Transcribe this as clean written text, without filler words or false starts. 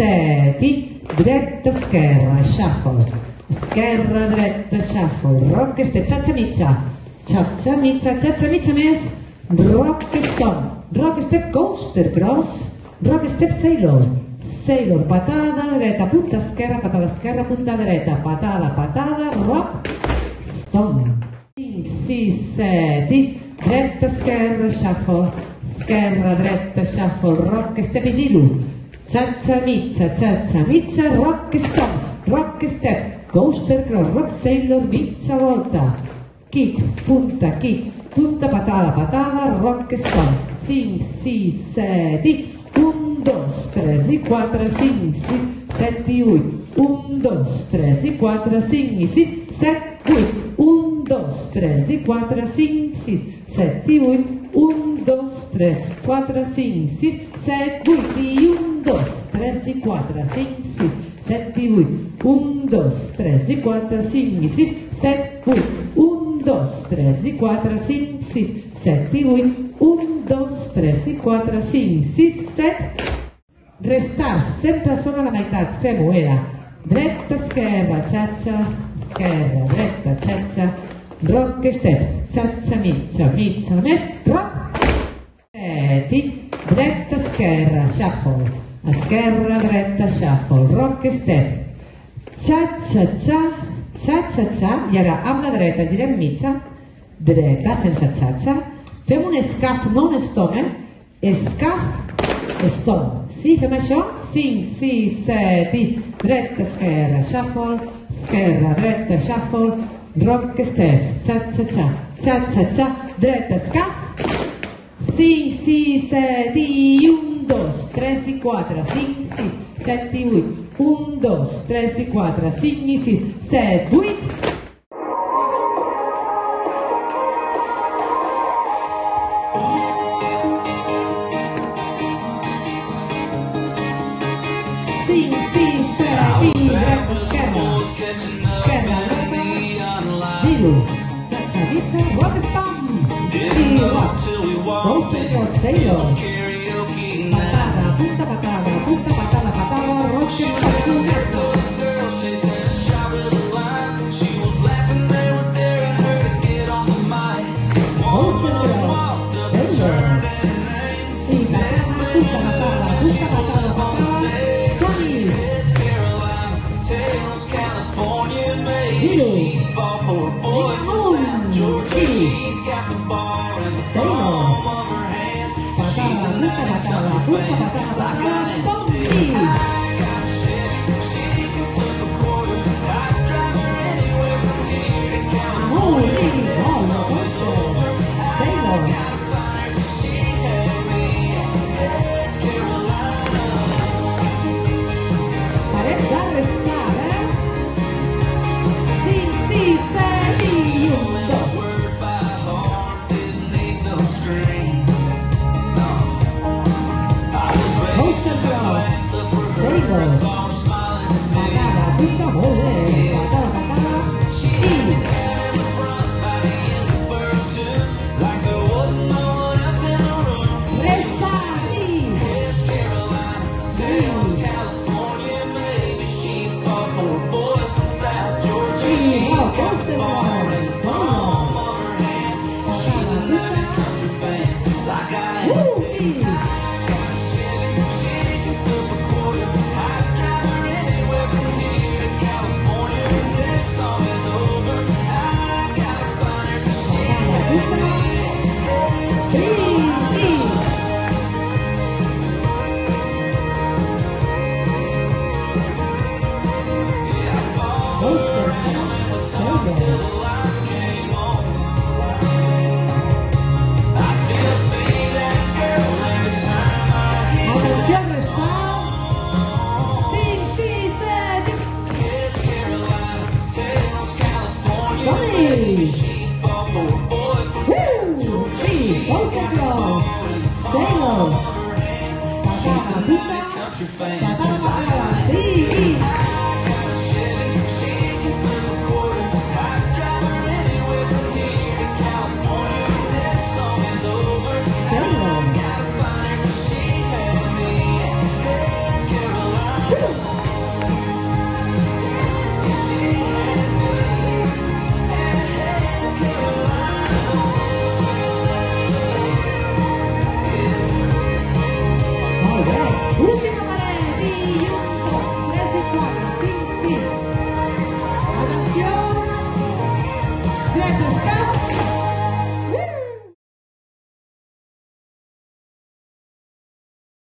7, dretta, scherra, shuffle, scherra, dretta, shuffle, rocchette, cha-cha miccia miss, rock stop, rock step, coaster, cross, rock step, sailor, sailor, patada, dretta, punta, scherra, patada, rock, stone, 5, 6, 7, dretta, scherra, shuffle, scherra, dretta, shuffle, rock step, gilu. Cha-cha-miccia, rock step, coaster cross, rock sailor, miccia volta, kick, punta patada, rock step, 5, 6, 7, 1, 2, 3, 4, 5, 6, 7, 8, 1, 2, 3, 4, 5, 6, 7, 8, 1, 2, 3, 4, 5, 6, 7, 8. 1, 2, 3, 4, 5, 6, 7, 8 y 1, 2, 3 y 4, 5, 6, 7 y 8. 1, 2, 3 y 4, 5 y 6, 7, 8. 1, 2, 3 y 4, 5, 6, 7 y 8. 1, 2, 3 y 4, 5, 6, 7. Restar, sempre solo alla metà, femo era dretta, scherra, ciaccia, scherra, dretta, ciaccia, rock step, ciaccia, miccia, mes, rock. Dretta, scherra, shuffle, scherra, dretta, shuffle, rock step, cha-cha-cha, i ara amb la dreta girem mitja, dreta sense cha-cha, fem un escaf, no un stone, escaf, stone, sí, fem això, 5, 6, 7, dretta, scherra, shuffle, scherra, dretta, shuffle, rock step, cha-cha-cha, dretta, escaf, 5, 6, 7 y 1, 2, 3 y 4, 5, 6, 7 y 8. 1, 2, 3 y 4, 5 y 6, 7, 8. Patada, rock. Say no.